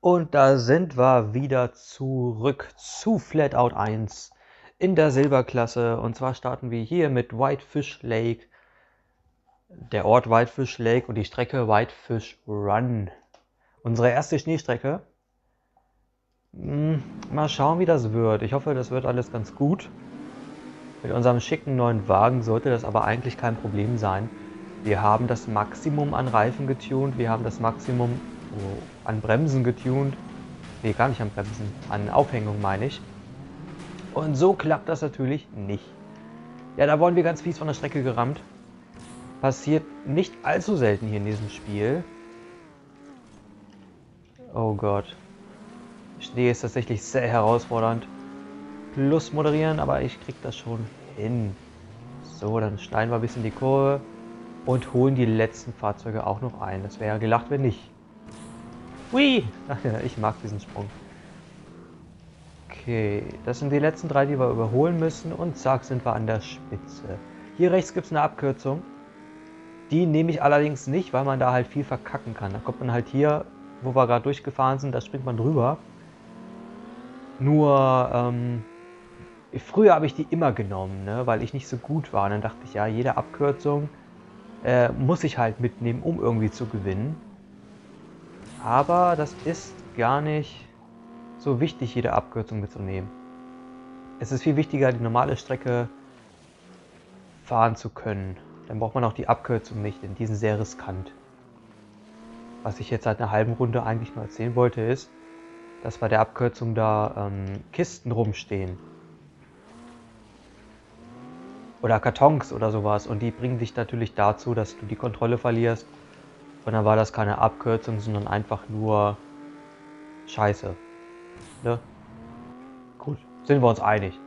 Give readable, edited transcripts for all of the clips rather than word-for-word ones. Und da sind wir wieder zurück zu FlatOut 1 in der Silberklasse. Und zwar starten wir hier mit Whitefish Lake, der Ort Whitefish Lake und die Strecke Whitefish Run. Unsere erste Schneestrecke. Mal schauen, wie das wird. Ich hoffe, das wird alles ganz gut. Mit unserem schicken neuen Wagen sollte das aber eigentlich kein Problem sein. Wir haben das Maximum an Reifen getunt, wir haben das Maximum an Bremsen getunt. Nee, gar nicht an Bremsen, an Aufhängung meine ich. Und so klappt das natürlich nicht. Ja, da wurden wir ganz fies von der Strecke gerammt. Passiert nicht allzu selten hier in diesem Spiel. Oh Gott. Schnee ist tatsächlich sehr herausfordernd. Plus moderieren, aber ich krieg das schon hin. So, dann schneiden wir ein bisschen die Kurve und holen die letzten Fahrzeuge auch noch ein. Das wäre ja gelacht, wenn nicht. Hui! Ich mag diesen Sprung. Okay, das sind die letzten drei, die wir überholen müssen. Und zack, sind wir an der Spitze. Hier rechts gibt es eine Abkürzung. Die nehme ich allerdings nicht, weil man da halt viel verkacken kann. Da kommt man halt hier, wo wir gerade durchgefahren sind, da springt man drüber. Nur, früher habe ich die immer genommen, ne? Weil ich nicht so gut war. Und dann dachte ich, ja, jede Abkürzung muss ich halt mitnehmen, um irgendwie zu gewinnen. Aber das ist gar nicht so wichtig, jede Abkürzung mitzunehmen. Es ist viel wichtiger, die normale Strecke fahren zu können. Dann braucht man auch die Abkürzung nicht, denn die sind sehr riskant. Was ich jetzt seit einer halben Runde eigentlich nur erzählen wollte, ist, dass bei der Abkürzung da Kisten rumstehen. Oder Kartons oder sowas. Und die bringen dich natürlich dazu, dass du die Kontrolle verlierst. Und dann war das keine Abkürzung, sondern einfach nur Scheiße. Ne? Gut, sind wir uns einig.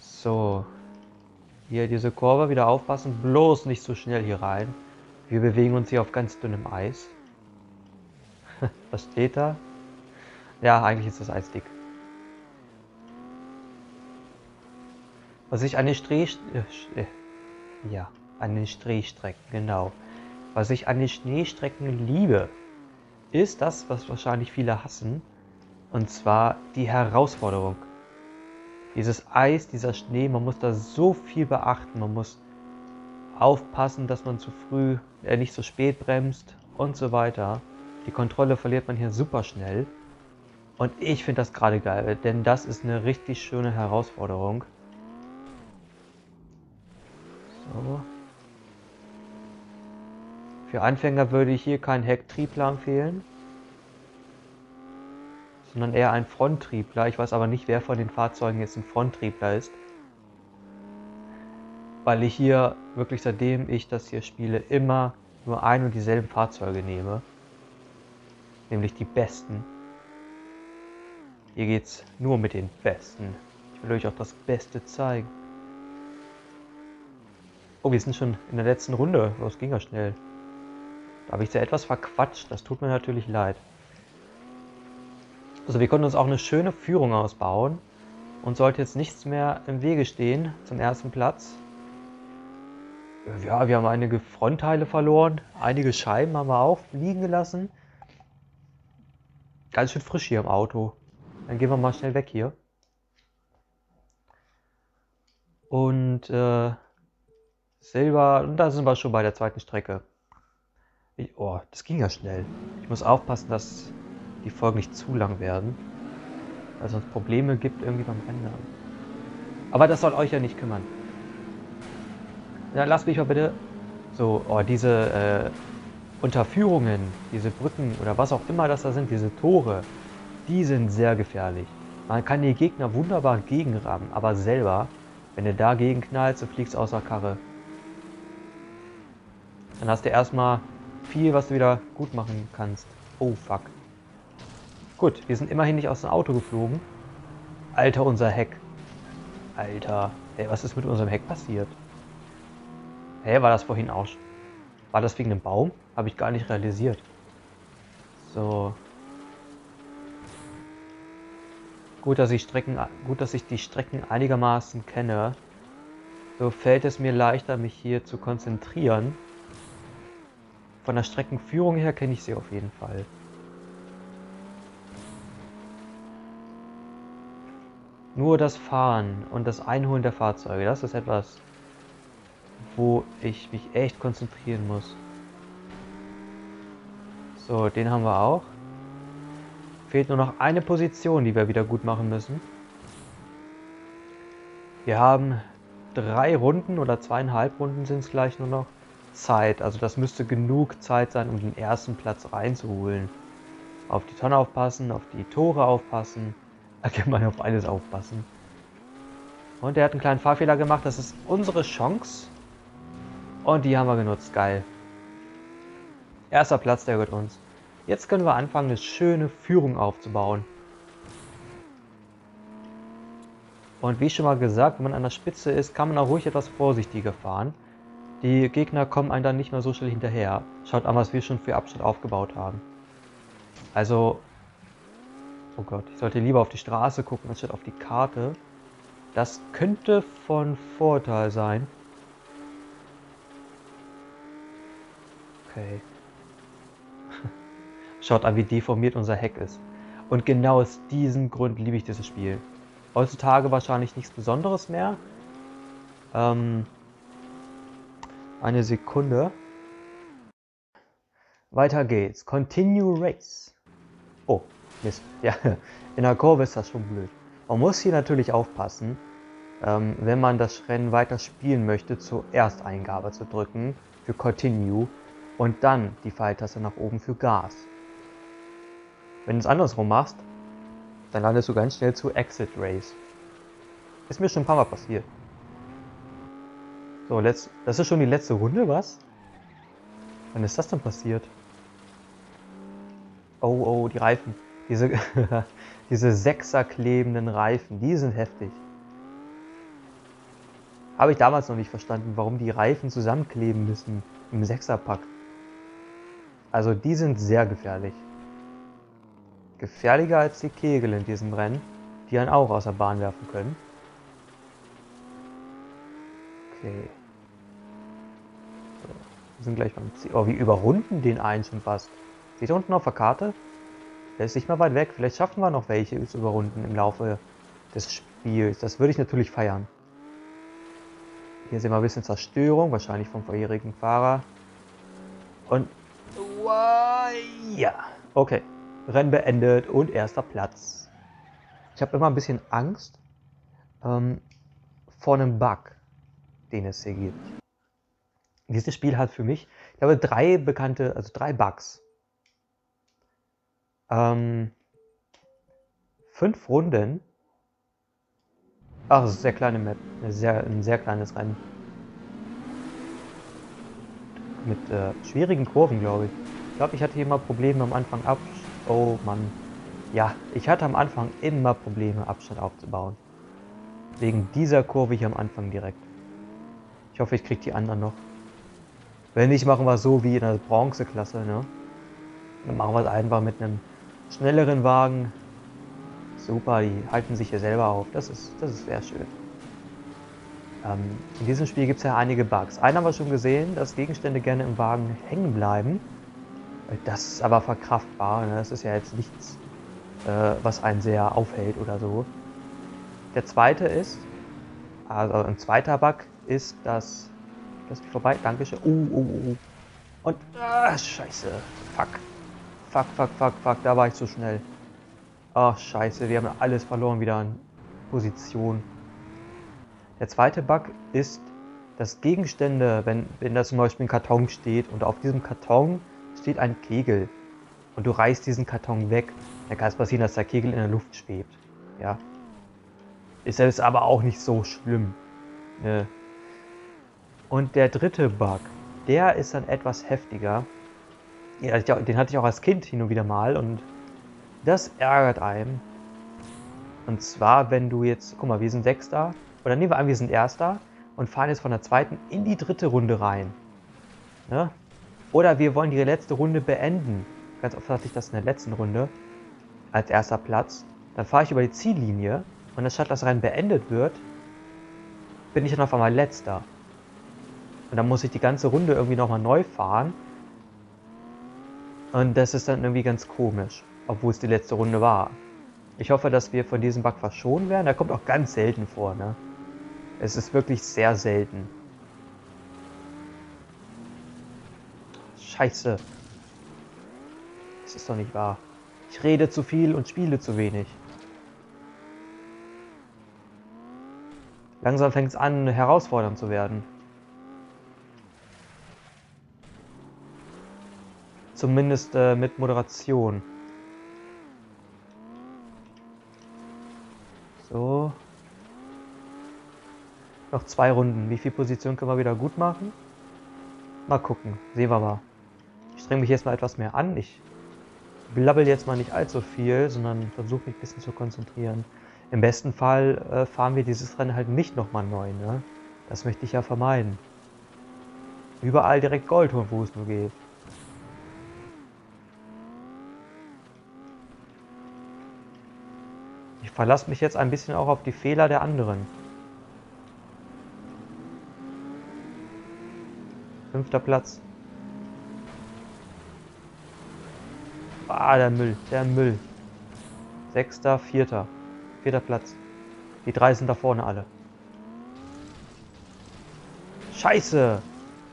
So. Hier diese Kurve, wieder aufpassen. Bloß nicht so schnell hier rein. Wir bewegen uns hier auf ganz dünnem Eis. Was steht da? Ja, eigentlich ist das Eis dick. Was ich an den Schneestrecken, genau. Was ich an den Schneestrecken liebe, ist das, was wahrscheinlich viele hassen, und zwar die Herausforderung. Dieses Eis, dieser Schnee, man muss da so viel beachten, man muss aufpassen, dass man zu früh, nicht zu spät bremst und so weiter. Die Kontrolle verliert man hier super schnell. Und ich finde das gerade geil, denn das ist eine richtig schöne Herausforderung. So. Für Anfänger würde ich hier keinen Hecktriebler empfehlen, sondern eher einen Fronttriebler. Ich weiß aber nicht, wer von den Fahrzeugen jetzt ein Fronttriebler ist, weil ich hier wirklich, seitdem ich das hier spiele, immer nur ein und dieselben Fahrzeuge nehme, nämlich die besten. Hier geht's nur mit den Besten. Ich will euch auch das Beste zeigen. Oh, wir sind schon in der letzten Runde. Das ging ja schnell. Da habe ich ja etwas verquatscht. Das tut mir natürlich leid. Also wir konnten uns auch eine schöne Führung ausbauen. Und sollte jetzt nichts mehr im Wege stehen zum ersten Platz. Ja, wir haben einige Frontteile verloren. Einige Scheiben haben wir auch liegen gelassen. Ganz schön frisch hier im Auto. Dann gehen wir mal schnell weg hier. Und Silber, und da sind wir schon bei der zweiten Strecke. Oh, das ging ja schnell. Ich muss aufpassen, dass die Folgen nicht zu lang werden, weil es sonst Probleme gibt irgendwie beim Ändern. Aber das soll euch ja nicht kümmern. Na, lasst mich mal bitte. So, oh, diese Unterführungen, diese Brücken oder was auch immer das da sind, diese Tore. Die sind sehr gefährlich. Man kann die Gegner wunderbar gegenrammen, aber selber, wenn du dagegen knallst, du fliegst außer Karre. Dann hast du erstmal viel, was du wieder gut machen kannst. Oh fuck. Gut, wir sind immerhin nicht aus dem Auto geflogen. Alter, unser Heck. Alter, ey, was ist mit unserem Heck passiert? Hä, war das vorhin auch schon? War das wegen dem Baum? Habe ich gar nicht realisiert. So. Gut, dass ich die Strecken einigermaßen kenne, so fällt es mir leichter, mich hier zu konzentrieren. Von der Streckenführung her kenne ich sie auf jeden Fall. Nur das Fahren und das Einholen der Fahrzeuge, das ist etwas, wo ich mich echt konzentrieren muss. So, den haben wir auch. Fehlt nur noch eine Position, die wir wieder gut machen müssen. Wir haben 3 Runden oder 2,5 Runden sind es gleich nur noch Zeit. Also das müsste genug Zeit sein, um den ersten Platz reinzuholen. Auf die Tonne aufpassen, auf die Tore aufpassen. Allgemein auf alles aufpassen. Und er hat einen kleinen Fahrfehler gemacht. Das ist unsere Chance. Und die haben wir genutzt. Geil. Erster Platz, der gehört uns. Jetzt können wir anfangen, eine schöne Führung aufzubauen. Und wie schon mal gesagt, wenn man an der Spitze ist, kann man auch ruhig etwas vorsichtiger fahren. Die Gegner kommen einem dann nicht mehr so schnell hinterher. Schaut an, was wir schon für Abstand aufgebaut haben. Also, oh Gott, ich sollte lieber auf die Straße gucken, anstatt auf die Karte. Das könnte von Vorteil sein. Okay. Schaut an, wie deformiert unser Heck ist. Und genau aus diesem Grund liebe ich dieses Spiel. Heutzutage wahrscheinlich nichts Besonderes mehr. Eine Sekunde. Weiter geht's. Continue Race. Oh, Mist. Ja, in der Kurve ist das schon blöd. Man muss hier natürlich aufpassen, wenn man das Rennen weiter spielen möchte, zur Ersteingabe zu drücken für Continue und dann die Pfeiltaste nach oben für Gas. Wenn du es andersrum machst, dann landest du ganz schnell zu Exit Race. Ist mir schon ein paar Mal passiert. So, das ist schon die letzte Runde, was? Wann ist das denn passiert? Oh, oh, die Reifen. Diese 6er klebenden Reifen, die sind heftig. Habe ich damals noch nicht verstanden, warum die Reifen zusammenkleben müssen im 6er-Pack. Also die sind sehr gefährlich. Gefährlicher als die Kegel in diesem Rennen, die einen auch aus der Bahn werfen können. Okay. So, wir sind gleich beim Ziel. Oh, wir überrunden den einen schon fast. Seht ihr unten auf der Karte? Der ist nicht mal weit weg. Vielleicht schaffen wir noch welche zu überrunden im Laufe des Spiels. Das würde ich natürlich feiern. Hier sehen wir ein bisschen Zerstörung, wahrscheinlich vom vorherigen Fahrer. Und... ja, okay. Rennen beendet und erster Platz. Ich habe immer ein bisschen Angst vor einem Bug, den es hier gibt. Dieses Spiel hat für mich, ich glaube, 3 Bugs. 5 Runden. Ach, das ist eine sehr kleine Map, ein sehr kleines Rennen. Mit schwierigen Kurven, glaube ich. Ich glaube, ich hatte hier mal Probleme am Anfang ab. Oh Mann. Ja, ich hatte am Anfang immer Probleme, Abstand aufzubauen. Wegen dieser Kurve hier am Anfang direkt. Ich hoffe, ich kriege die anderen noch. Wenn nicht, machen wir es so wie in der Bronzeklasse, ne? Dann machen wir es einfach mit einem schnelleren Wagen. Super, die halten sich hier selber auf. Das ist sehr schön. In diesem Spiel gibt es ja einige Bugs. Einen haben wir schon gesehen, dass Gegenstände gerne im Wagen hängen bleiben. Das ist aber verkraftbar, ne? Das ist ja jetzt nichts, was einen sehr aufhält oder so. Der zweite ist, also ein zweiter Bug ist, dass... Lass mich vorbei, dankeschön. Und, scheiße, fuck, da war ich zu schnell. Ach, scheiße, wir haben alles verloren wieder an Position. Der zweite Bug ist, dass Gegenstände, wenn da zum Beispiel ein Karton steht und auf diesem Karton steht ein Kegel und du reißt diesen Karton weg, dann kann es passieren, dass der Kegel in der Luft schwebt. Ja, ist selbst aber auch nicht so schlimm. Ne? Und der dritte Bug, der ist dann etwas heftiger. Ja, den hatte ich auch als Kind hin und wieder mal und das ärgert einem. Und zwar, wenn du jetzt, guck mal, wir sind 6er, oder nehmen wir an, wir sind 1er und fahren jetzt von der 2. in die 3. Runde rein. Ne? Oder wir wollen die letzte Runde beenden. Ganz oft hatte ich das in der letzten Runde als 1. Platz. Dann fahre ich über die Ziellinie und anstatt dass das Rennen beendet wird, bin ich dann auf einmal Letzter. Und dann muss ich die ganze Runde irgendwie nochmal neu fahren. Und das ist dann irgendwie ganz komisch, obwohl es die letzte Runde war. Ich hoffe, dass wir von diesem Bug verschont werden. Der kommt auch ganz selten vor, ne? Es ist wirklich sehr selten. Scheiße. Das ist doch nicht wahr. Ich rede zu viel und spiele zu wenig. Langsam fängt es an, herausfordernd zu werden. Zumindest mit Moderation. So. Noch 2 Runden. Wie viel Position können wir wieder gut machen? Mal gucken. Sehen wir mal. Ich streng mich jetzt mal etwas mehr an. Ich blabbel jetzt mal nicht allzu viel, sondern versuche mich ein bisschen zu konzentrieren. Im besten Fall fahren wir dieses Rennen halt nicht nochmal neu, ne? Das möchte ich ja vermeiden. Überall direkt Gold holen, wo es nur geht. Ich verlasse mich jetzt ein bisschen auch auf die Fehler der anderen. 5. Platz. Ah, der Müll, der Müll. 6., 4. 4. Platz. Die 3 sind da vorne alle. Scheiße!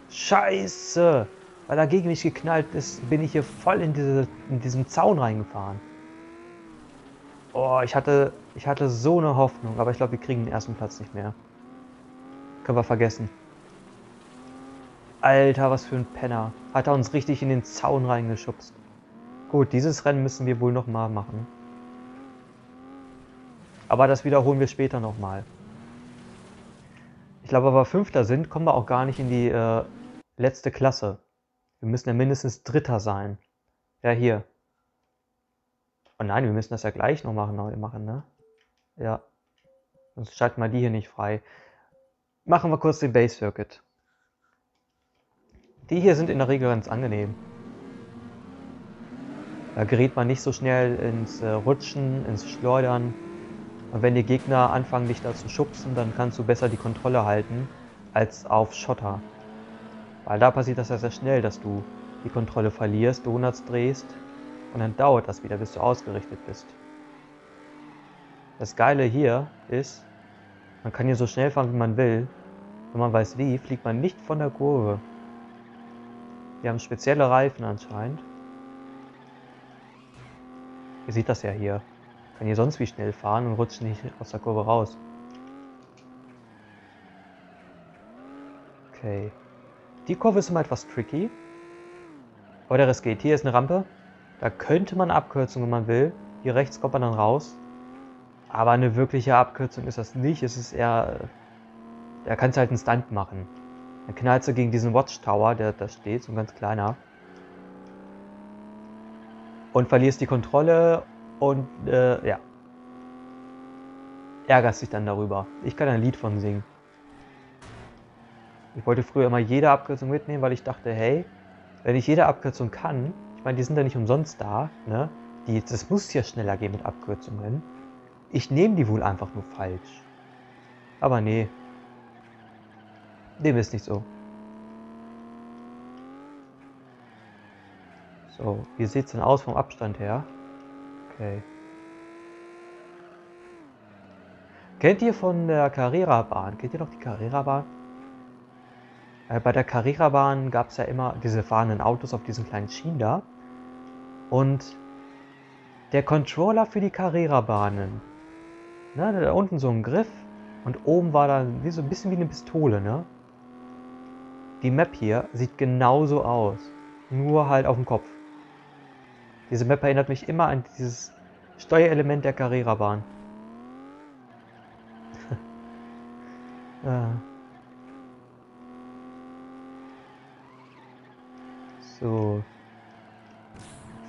Scheiße! Weil er gegen mich geknallt ist, bin ich hier voll in diesen Zaun reingefahren. Oh, ich hatte so eine Hoffnung, aber ich glaube, wir kriegen den 1. Platz nicht mehr. Können wir vergessen. Alter, was für ein Penner. Hat er uns richtig in den Zaun reingeschubst. Gut, dieses Rennen müssen wir wohl nochmal machen. Aber das wiederholen wir später nochmal. Ich glaube, weil wir 5. sind, kommen wir auch gar nicht in die letzte Klasse. Wir müssen ja mindestens 3. sein. Ja, hier. Oh nein, wir müssen das ja gleich noch machen, ne? Ja. Sonst schalten wir die hier nicht frei. Machen wir kurz den Base Circuit. Die hier sind in der Regel ganz angenehm. Da gerät man nicht so schnell ins Rutschen, ins Schleudern. Und wenn die Gegner anfangen, dich da zu schubsen, dann kannst du besser die Kontrolle halten als auf Schotter. Weil da passiert das ja sehr schnell, dass du die Kontrolle verlierst, Donuts drehst und dann dauert das wieder, bis du ausgerichtet bist. Das Geile hier ist, man kann hier so schnell fahren, wie man will. Wenn man weiß wie, fliegt man nicht von der Kurve. Wir haben spezielle Reifen anscheinend. Ihr seht das ja hier. Kann hier sonst wie schnell fahren und rutscht nicht aus der Kurve raus. Okay. Die Kurve ist immer etwas tricky. Aber der Rest geht. Hier ist eine Rampe. Da könnte man Abkürzung, wenn man will. Hier rechts kommt man dann raus. Aber eine wirkliche Abkürzung ist das nicht. Es ist eher... Da kannst du halt einen Stunt machen. Dann knallst du gegen diesen Watchtower, der da steht, so ein ganz kleiner. Und verlierst die Kontrolle... Und, ja. Ärgerst dich dann darüber. Ich kann ein Lied von singen. Ich wollte früher immer jede Abkürzung mitnehmen, weil ich dachte, hey, wenn ich jede Abkürzung kann, ich meine, die sind ja nicht umsonst da, ne? Das muss hier schneller gehen mit Abkürzungen. Ich nehme die wohl einfach nur falsch. Aber nee. Dem ist nicht so. So, wie sieht es denn aus vom Abstand her? Okay. Kennt ihr von der Carrera-Bahn? Kennt ihr noch die Carrera-Bahn? Bei der Carrera-Bahn gab es ja immer diese fahrenden Autos auf diesen kleinen Schienen da. Und der Controller für die Carrera-Bahnen. Ne, da unten so ein Griff und oben war da so ein bisschen wie eine Pistole, ne? Die Map hier sieht genauso aus. Nur halt auf dem Kopf. Diese Map erinnert mich immer an dieses Steuerelement der Carrera-Bahn. So.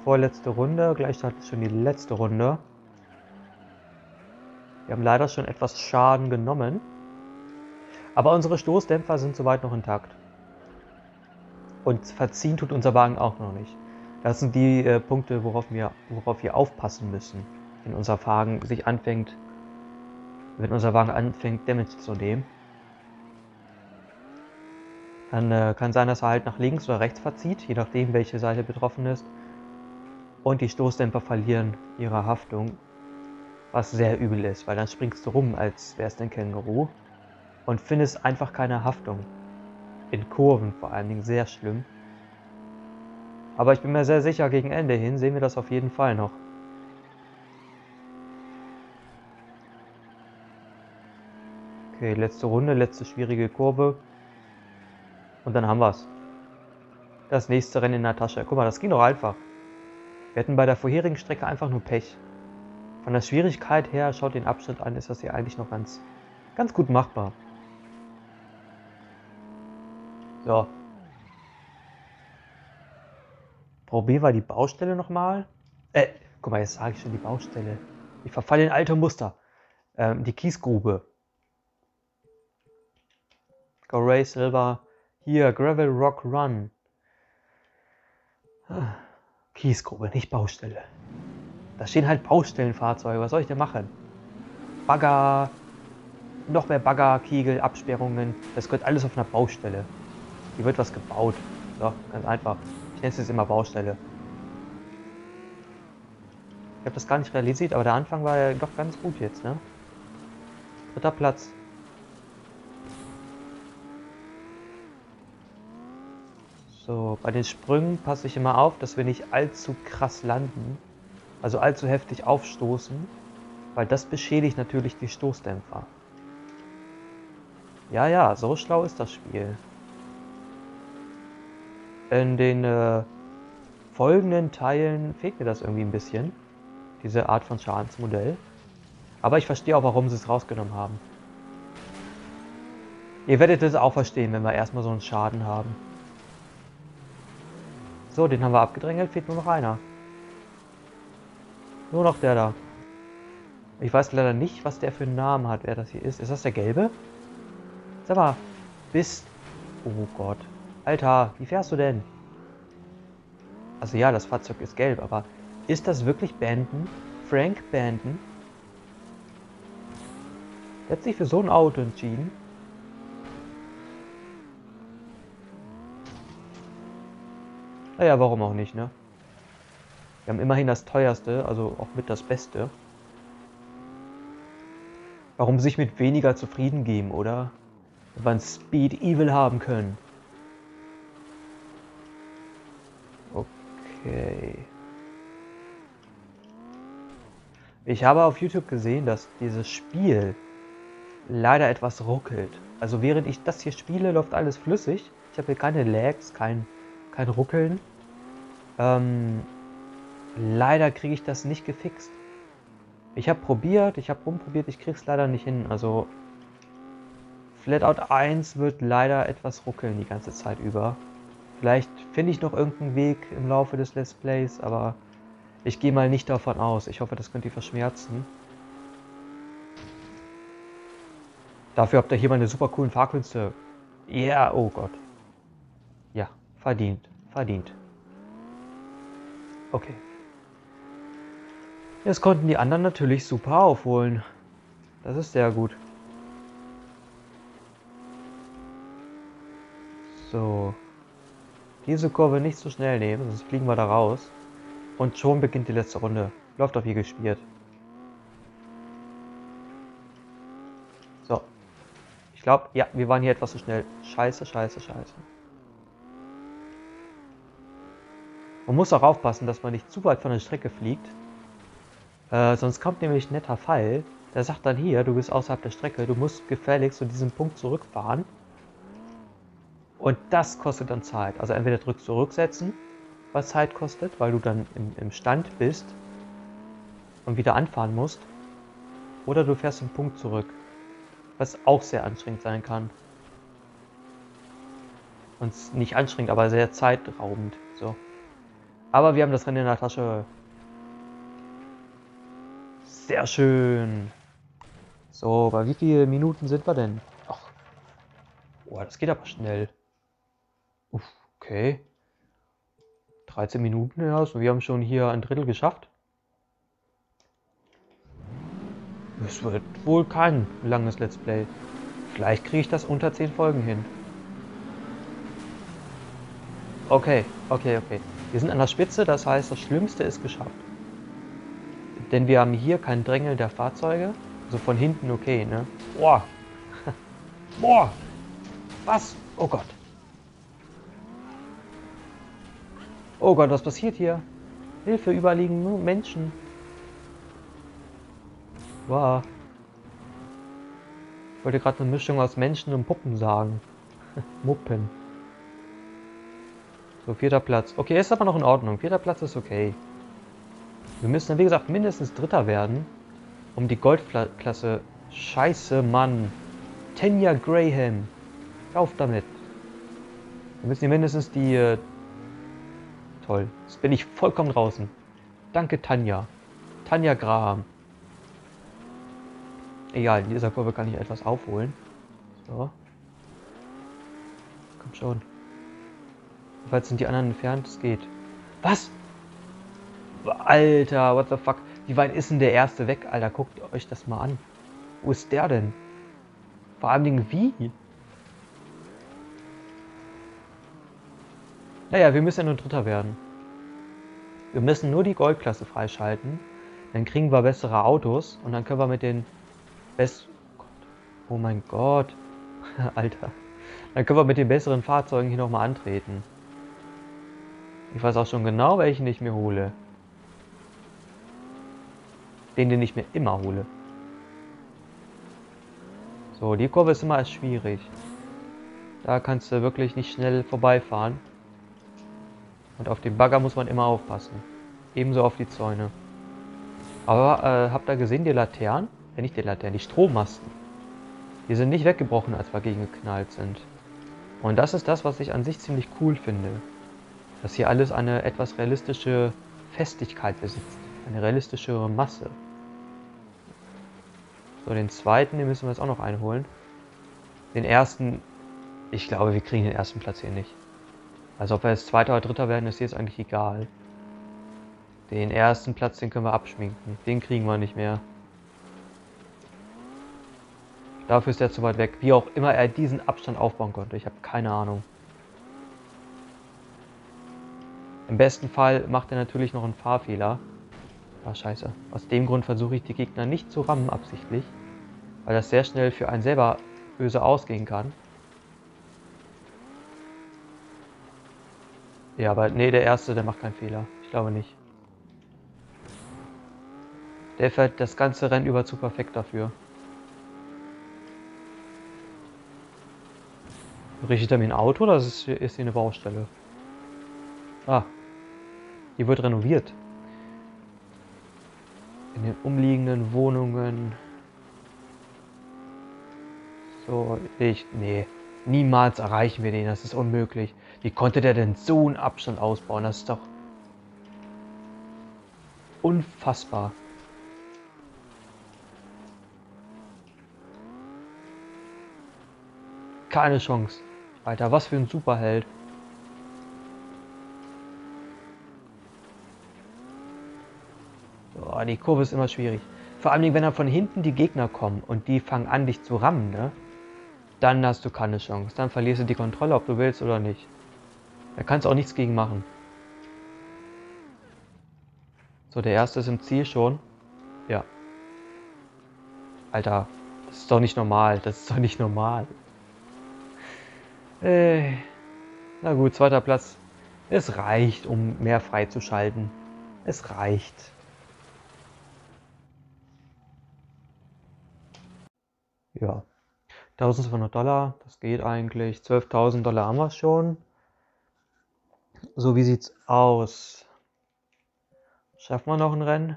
Vorletzte Runde. Gleich startet schon die letzte Runde. Wir haben leider schon etwas Schaden genommen. Aber unsere Stoßdämpfer sind soweit noch intakt. Und verziehen tut unser Wagen auch noch nicht. Das sind die Punkte, worauf wir aufpassen müssen, wenn unser Wagen anfängt, Damage zu nehmen. Dann kann sein, dass er halt nach links oder rechts verzieht, je nachdem, welche Seite betroffen ist. Und die Stoßdämpfer verlieren ihre Haftung. Was sehr übel ist, weil dann springst du rum, als wärst du ein Känguru und findest einfach keine Haftung. In Kurven vor allen Dingen, sehr schlimm. Aber ich bin mir sehr sicher, gegen Ende hin sehen wir das auf jeden Fall noch. Okay, letzte Runde, letzte schwierige Kurve. Und dann haben wir es. Das nächste Rennen in der Tasche. Guck mal, das ging doch einfach. Wir hatten bei der vorherigen Strecke einfach nur Pech. Von der Schwierigkeit her, schaut den Abschnitt an, ist das hier eigentlich noch ganz gut machbar. So. Probieren wir die Baustelle nochmal. Guck mal, jetzt sage ich schon die Baustelle. Ich verfalle in alte Muster. Die Kiesgrube. Go Race Silver. Hier, Gravel Rock Run. Kiesgrube, nicht Baustelle. Da stehen halt Baustellenfahrzeuge, was soll ich denn machen? Bagger, noch mehr Bagger, Kegel, Absperrungen, das gehört alles auf einer Baustelle. Hier wird was gebaut, so, ganz einfach. Ich nenne es jetzt immer Baustelle. Ich habe das gar nicht realisiert, aber der Anfang war ja doch ganz gut jetzt, ne? 3. Platz. So, bei den Sprüngen passe ich immer auf, dass wir nicht allzu krass landen. Also allzu heftig aufstoßen, weil das beschädigt natürlich die Stoßdämpfer. Ja, ja, so schlau ist das Spiel. In den folgenden Teilen fehlt mir das irgendwie ein bisschen, diese Art von Schadensmodell. Aber ich verstehe auch, warum sie es rausgenommen haben. Ihr werdet es auch verstehen, wenn wir erstmal so einen Schaden haben. So, den haben wir abgedrängelt, fehlt nur noch einer. Nur noch der da. Ich weiß leider nicht, was der für einen Namen hat, wer das hier ist. Ist das der Gelbe? Sag mal, bist... Oh Gott. Alter, wie fährst du denn? Also ja, das Fahrzeug ist gelb, aber ist das wirklich Benton? Frank Benton? Der hat sich für so ein Auto entschieden. Naja, warum auch nicht, ne? Wir haben immerhin das teuerste, also auch mit das Beste. Warum sich mit weniger zufrieden geben, oder? Wenn wir ein Speed Evil haben können. Okay. Ich habe auf YouTube gesehen, dass dieses Spiel leider etwas ruckelt. Also während ich das hier spiele, läuft alles flüssig. Ich habe hier keine Lags, kein Ruckeln. Leider kriege ich das nicht gefixt. Ich habe probiert, ich habe rumprobiert, ich kriege es leider nicht hin. Also FlatOut 1 wird leider etwas ruckeln die ganze Zeit über. Vielleicht finde ich noch irgendeinen Weg im Laufe des Let's Plays, aber ich gehe mal nicht davon aus. Ich hoffe, das könnt ihr verschmerzen. Dafür habt ihr hier meine super coolen Fahrkünste. Ja, yeah, oh Gott. Ja, verdient, verdient. Okay. Jetzt konnten die anderen natürlich super aufholen. Das ist sehr gut. So. Diese Kurve nicht so schnell nehmen, sonst fliegen wir da raus. Und schon beginnt die letzte Runde. Läuft auf wie gespielt. So. Ich glaube, ja, wir waren hier etwas zu schnell. Scheiße, scheiße, scheiße. Man muss auch aufpassen, dass man nicht zu weit von der Strecke fliegt. Sonst kommt nämlich ein netter Fall, der sagt dann hier, du bist außerhalb der Strecke, du musst gefälligst zu diesem Punkt zurückfahren. Und das kostet dann Zeit. Also entweder drückst du rücksetzen, was Zeit kostet, weil du dann im Stand bist und wieder anfahren musst. Oder du fährst den Punkt zurück, was auch sehr anstrengend sein kann. Und nicht anstrengend, aber sehr zeitraubend. So. Aber wir haben das Rennen in der Tasche. Sehr schön. So, bei wie vielen Minuten sind wir denn? Ach. Oh, das geht aber schnell. Uff, okay. 13 Minuten, ja. Also wir haben schon hier ein Drittel geschafft. Es wird wohl kein langes Let's Play. Vielleicht kriege ich das unter 10 Folgen hin. Okay. Wir sind an der Spitze, das heißt, das Schlimmste ist geschafft. Denn wir haben hier kein Drängeln der Fahrzeuge. Also von hinten okay, ne? Boah! Boah! Was? Oh Gott! Oh Gott, was passiert hier? Hilfe, überall liegen nur Menschen. Wow. Ich wollte gerade eine Mischung aus Menschen und Puppen sagen. Muppen. So, 4. Platz. Okay, ist aber noch in Ordnung. 4. Platz ist okay. Wir müssen dann, wie gesagt, mindestens 3. werden. Um die Goldklasse. Scheiße, Mann. Tanja Graham. Rauf damit. Wir müssen hier mindestens die... Toll. Jetzt bin ich vollkommen draußen. Danke, Tanja. Tanja Graham. Egal, in dieser Kurve kann ich etwas aufholen. So. Komm schon. Jedenfalls sind die anderen entfernt, es geht. Was? Alter, what the fuck? Wie weit ist denn der erste weg, Alter? Guckt euch das mal an. Wo ist der denn? Vor allen Dingen wie? Naja, wir müssen ja nur 3. werden. Wir müssen nur die Goldklasse freischalten. Dann kriegen wir bessere Autos und dann können wir mit den oh mein Gott. Alter. Dann können wir mit den besseren Fahrzeugen hier nochmal antreten. Ich weiß auch schon genau, welchen ich mir hole. Den ich mir immer hole. So, die Kurve ist immer schwierig. Da kannst du wirklich nicht schnell vorbeifahren. Und auf den Bagger muss man immer aufpassen. Ebenso auf die Zäune. Aber habt ihr gesehen, die Laternen? Ja, nicht die Laternen, die Strommasten. Die sind nicht weggebrochen, als wir gegengeknallt sind. Und das ist das, was ich an sich ziemlich cool finde. Dass hier alles eine etwas realistische Festigkeit besitzt. Eine realistischere Masse. So, den zweiten, den müssen wir jetzt auch noch einholen. Den ersten, ich glaube, wir kriegen den ersten Platz hier nicht. Also ob wir jetzt 2. oder 3. werden, ist jetzt eigentlich egal. Den ersten Platz, den können wir abschminken. Den kriegen wir nicht mehr. Dafür ist er zu weit weg. Wie auch immer er diesen Abstand aufbauen konnte. Ich habe keine Ahnung. Im besten Fall macht er natürlich noch einen Fahrfehler. Ah, scheiße. Aus dem Grund versuche ich, die Gegner nicht zu rammen absichtlich. Weil das sehr schnell für einen selber böse ausgehen kann. Ja, aber nee, der erste, der macht keinen Fehler. Ich glaube nicht. Der fährt das ganze Rennen über zu perfekt dafür. Richtet er mir ein Auto oder ist hier eine Baustelle? Ah, hier wird renoviert. In den umliegenden Wohnungen. So, nee. Niemals erreichen wir den, das ist unmöglich. Wie konnte der denn so einen Abstand ausbauen? Das ist doch unfassbar. Keine Chance. Alter, was für ein Superheld. So, die Kurve ist immer schwierig. Vor allem, wenn dann von hinten die Gegner kommen und die fangen an, dich zu rammen, ne? Dann hast du keine Chance. Dann verlierst du die Kontrolle, ob du willst oder nicht. Da kannst du auch nichts gegen machen. So, der erste ist im Ziel schon. Ja. Alter, das ist doch nicht normal. Das ist doch nicht normal. Na gut, 2. Platz. Es reicht, um mehr freizuschalten. Es reicht. Ja. 1.200 $, das geht eigentlich. 12.000 $ haben wir schon. So, wie sieht's aus? Schaffen wir noch ein Rennen?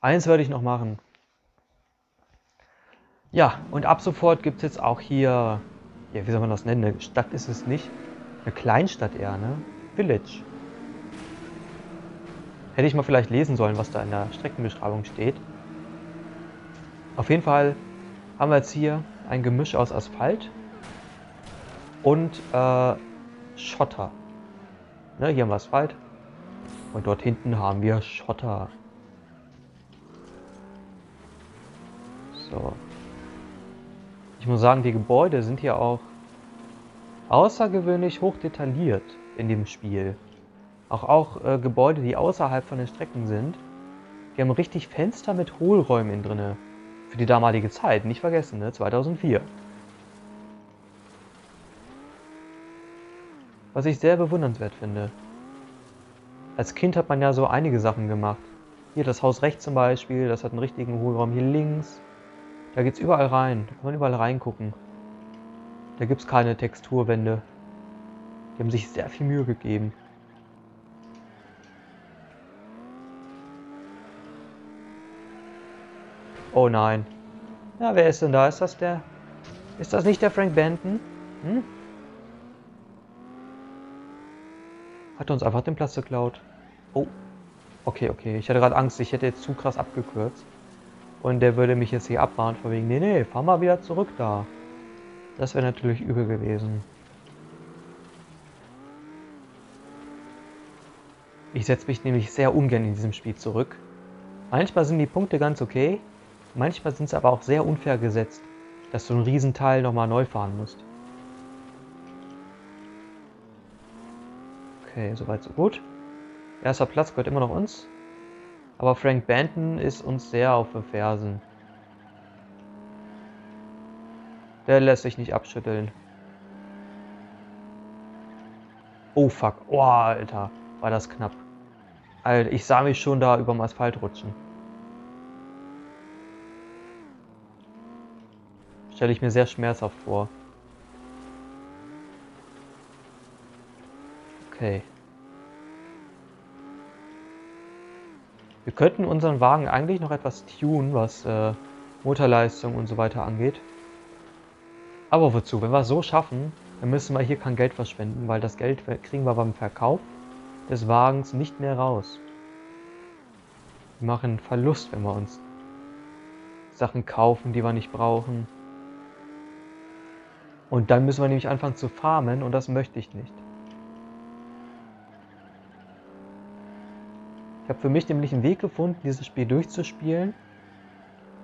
Eins werde ich noch machen. Ja, und ab sofort gibt es jetzt auch hier, ja, wie soll man das nennen? Eine Stadt ist es nicht. Eine Kleinstadt eher, ne? Village. Hätte ich mal vielleicht lesen sollen, was da in der Streckenbeschreibung steht. Auf jeden Fall haben wir jetzt hier ein Gemisch aus Asphalt und Schotter. Ne, hier haben wir Asphalt und dort hinten haben wir Schotter. So. Ich muss sagen, die Gebäude sind hier auch außergewöhnlich hoch detailliert in dem Spiel. Auch Gebäude, die außerhalb von den Strecken sind, Die haben richtig Fenster mit Hohlräumen drin. Für die damalige Zeit, nicht vergessen, ne? 2004. Was ich sehr bewundernswert finde. Als Kind hat man ja so einige Sachen gemacht. Hier das Haus rechts zum Beispiel, das hat einen richtigen Hohlraum. Hier links, da geht's überall rein. Da kann man überall reingucken. Da gibt es keine Texturwände. Die haben sich sehr viel Mühe gegeben. Oh nein. Ja, wer ist denn da? Ist das der... Ist das nicht der Frank Benton? Hm? Hat uns einfach den Platz geklaut. Oh. Okay, okay. Ich hatte gerade Angst. Ich hätte jetzt zu krass abgekürzt. Und der würde mich jetzt hier abmahnen. Von wegen, nee, nee, fahr mal wieder zurück da. Das wäre natürlich übel gewesen. Ich setze mich nämlich sehr ungern in diesem Spiel zurück. Manchmal sind die Punkte ganz okay. Manchmal sind es aber auch sehr unfair gesetzt, dass du einen Riesenteil nochmal neu fahren musst. Okay, soweit so gut. Erster Platz gehört immer noch uns. Aber Frank Benton ist uns sehr auf den Fersen. Der lässt sich nicht abschütteln. Oh fuck, oh Alter, war das knapp. Alter, ich sah mich schon da überm Asphalt rutschen. Stelle ich mir sehr schmerzhaft vor. Okay. Wir könnten unseren Wagen eigentlich noch etwas tunen, was Motorleistung und so weiter angeht. Aber wozu? Wenn wir es so schaffen, dann müssen wir hier kein Geld verschwenden, weil das Geld kriegen wir beim Verkauf des Wagens nicht mehr raus. Wir machen einen Verlust, wenn wir uns Sachen kaufen, die wir nicht brauchen. Und dann müssen wir nämlich anfangen zu farmen und das möchte ich nicht. Ich habe für mich nämlich einen Weg gefunden, dieses Spiel durchzuspielen,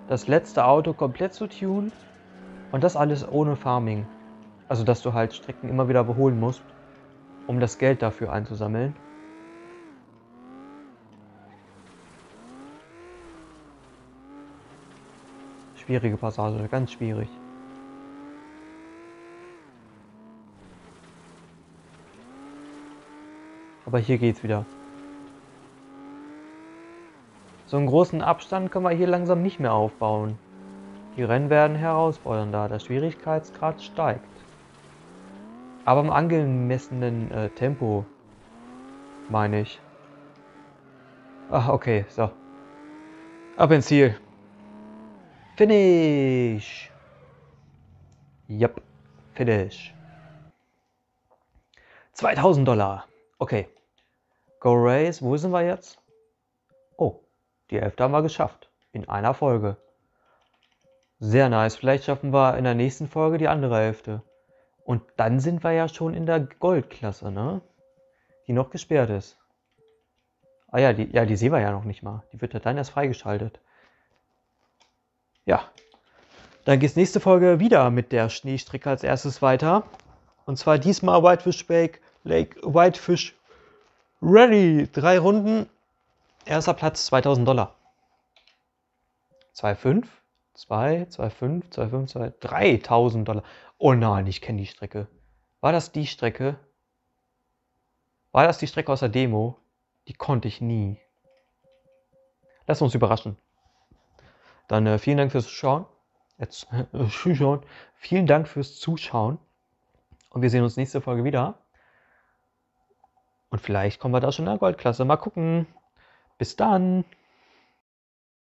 das letzte Auto komplett zu tunen und das alles ohne Farming. Also dass du halt Strecken immer wieder überholen musst, um das Geld dafür einzusammeln. Schwierige Passage, ganz schwierig. Aber hier geht's wieder. So einen großen Abstand können wir hier langsam nicht mehr aufbauen. Die Rennen werden herausfordernder, der Schwierigkeitsgrad steigt. Aber im angemessenen Tempo, meine ich. Ach, okay, so. Ab ins Ziel. Finish! Yep, finish. $2000. Okay. Go Race, wo sind wir jetzt? Oh, die 11. haben wir geschafft. In einer Folge. Sehr nice. Vielleicht schaffen wir in der nächsten Folge die andere Hälfte. Und dann sind wir ja schon in der Goldklasse, ne? Die noch gesperrt ist. Ah ja, die sehen wir ja noch nicht mal. Die wird ja dann erst freigeschaltet. Ja, dann geht's nächste Folge wieder mit der Schneestrecke als erstes weiter. Und zwar diesmal Whitefish Lake, Whitefish Rally. 3 Runden, erster Platz, $2000. 2,5, 2, 2,5, 2,5, 2, $3000. Oh nein, ich kenne die Strecke. War das die Strecke? War das die Strecke aus der Demo? Die konnte ich nie. Lass uns überraschen. Dann vielen Dank fürs Zuschauen. Vielen Dank fürs Zuschauen. Und wir sehen uns nächste Folge wieder. Und vielleicht kommen wir da schon in der Goldklasse. Mal gucken. Bis dann.